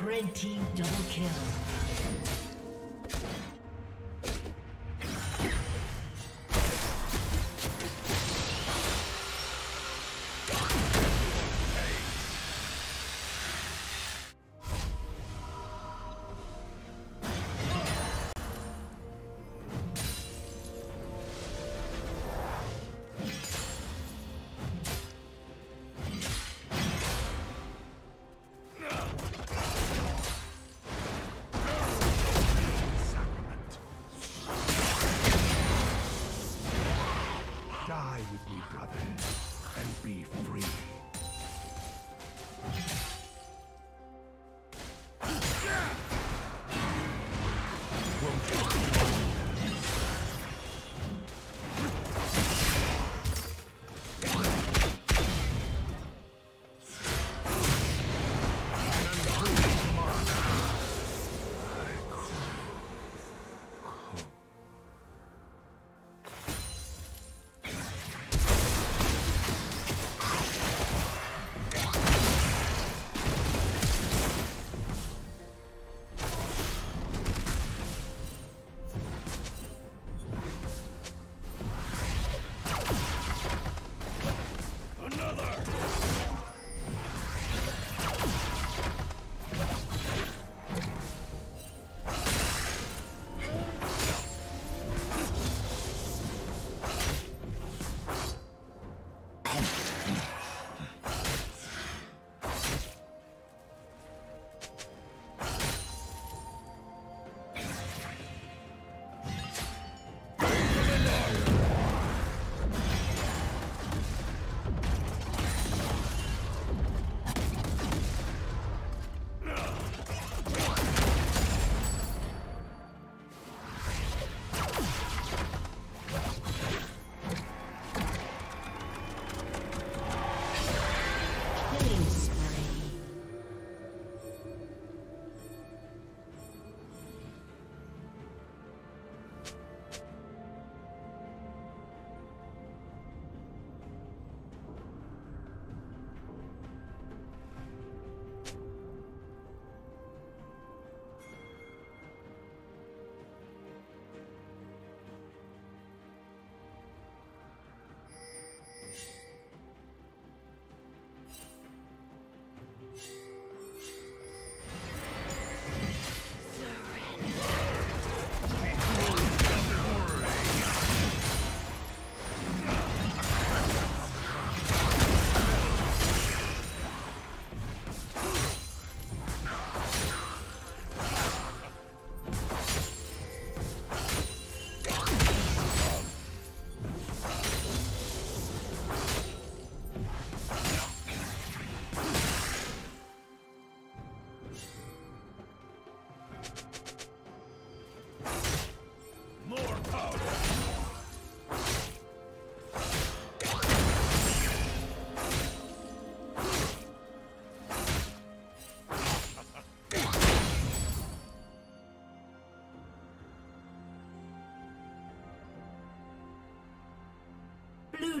Red team double kill. Blue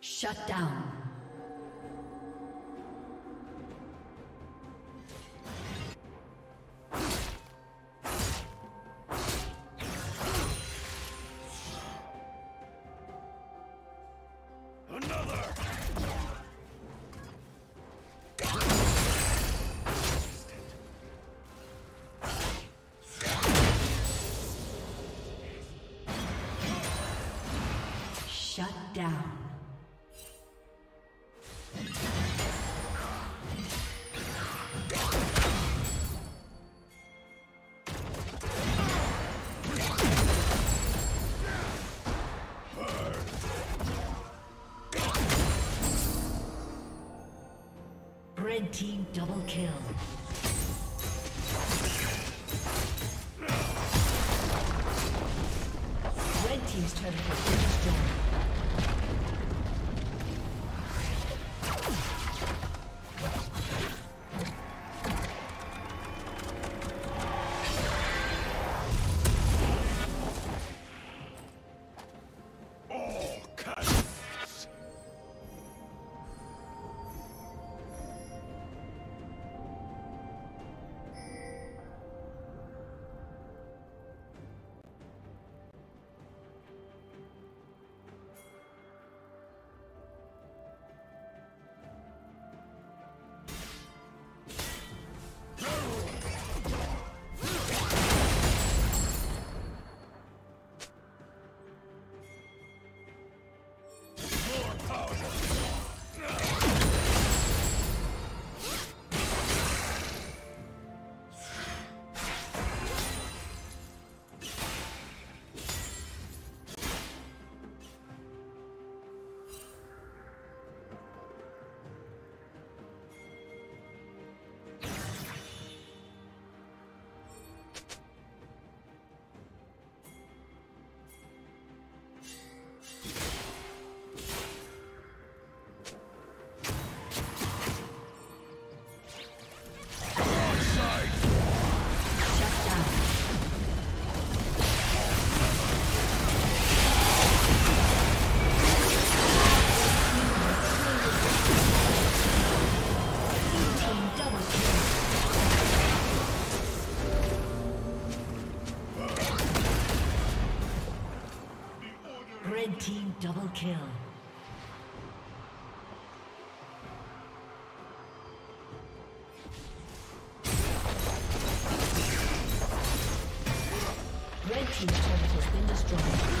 Shut down. Red team double kill. Red team's turret has been destroyed. kill. Red team's turret has been destroyed.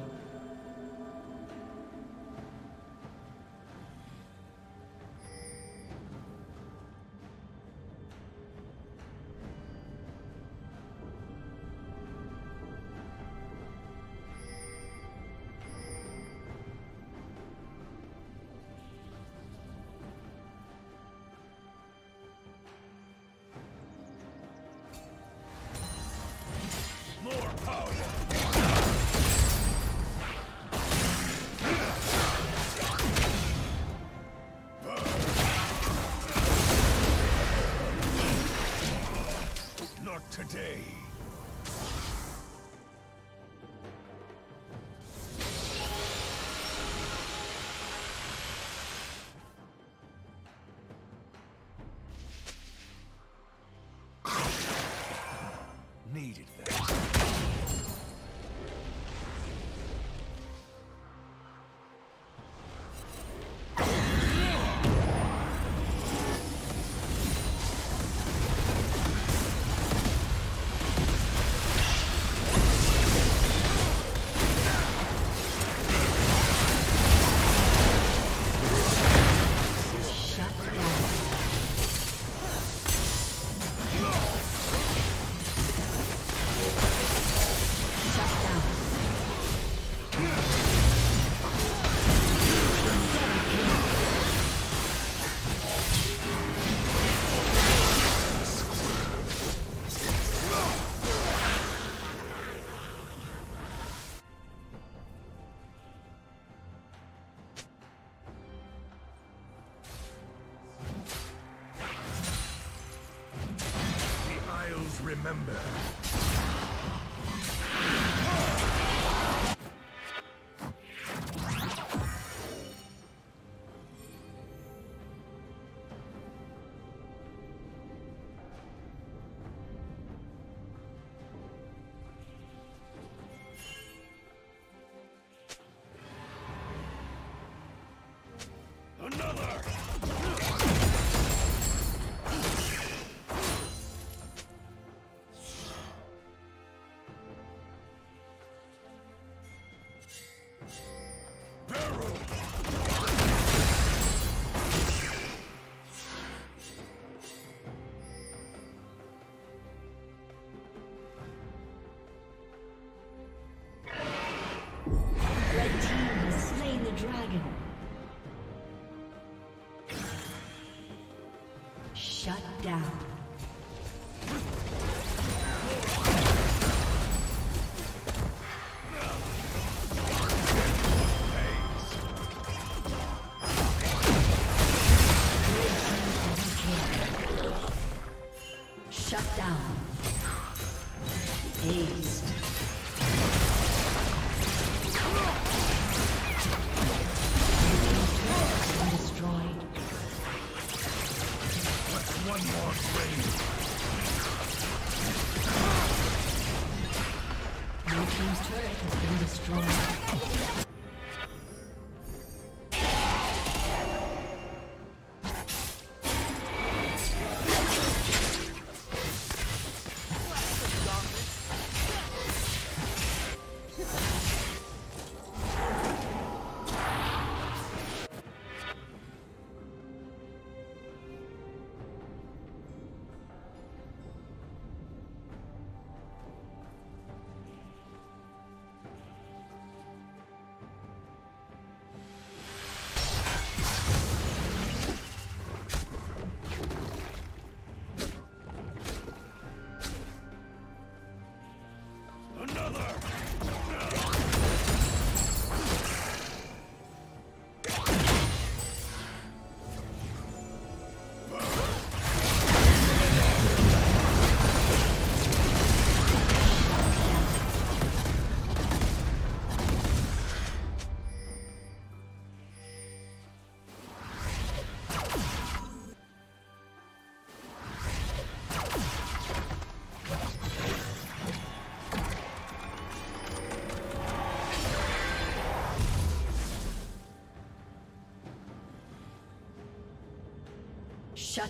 Remember. Another! Shut down. Shut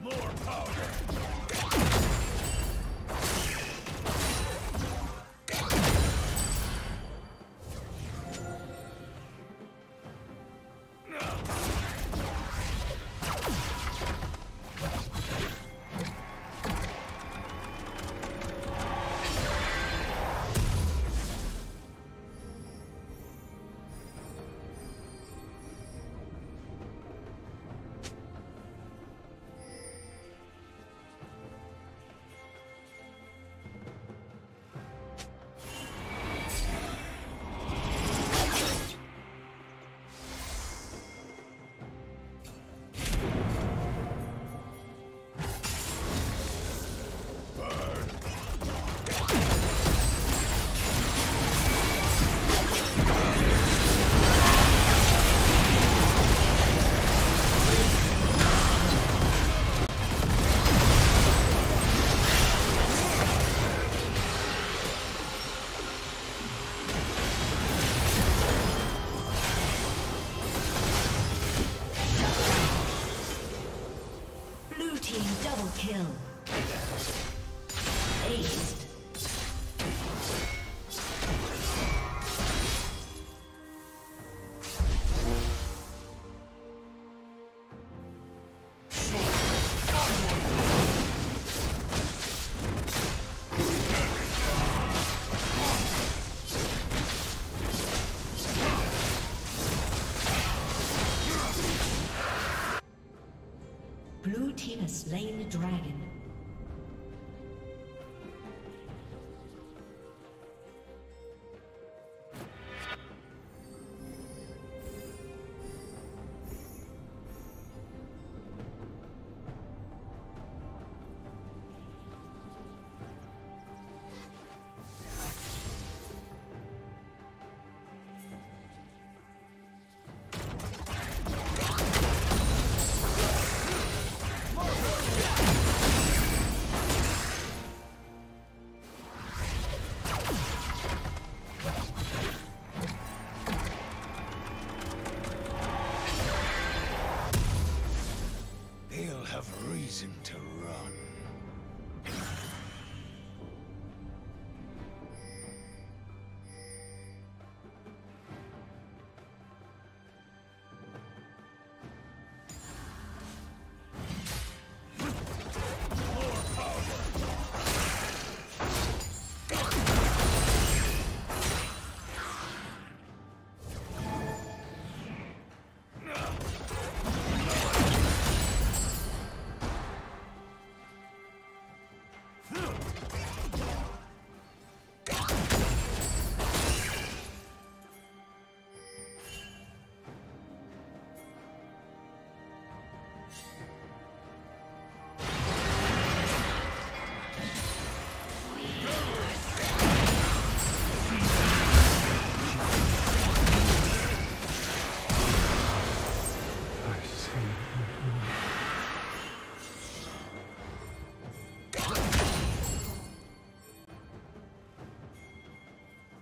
More power! Double kill. Ace. Slain the dragon.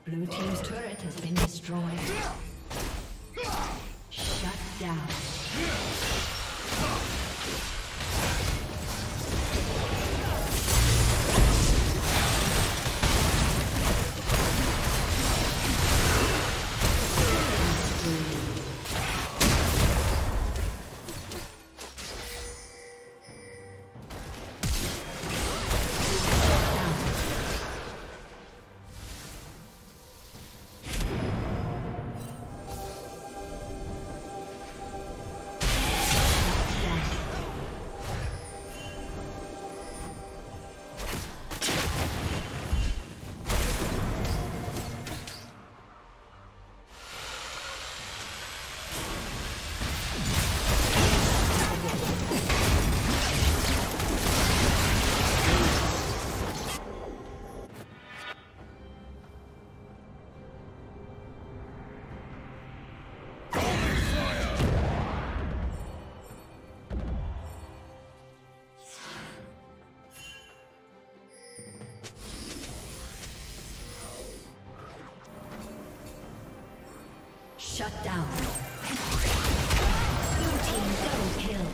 Blue team's turret has been destroyed. Shut down. Shut down. Blue team double kill.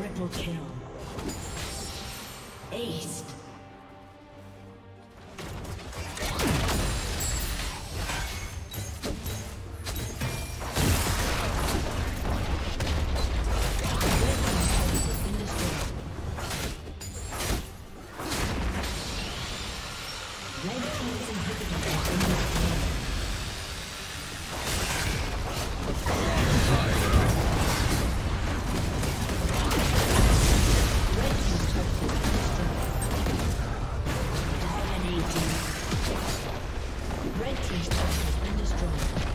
Triple kill. Ace. Red team's turret has been destroyed.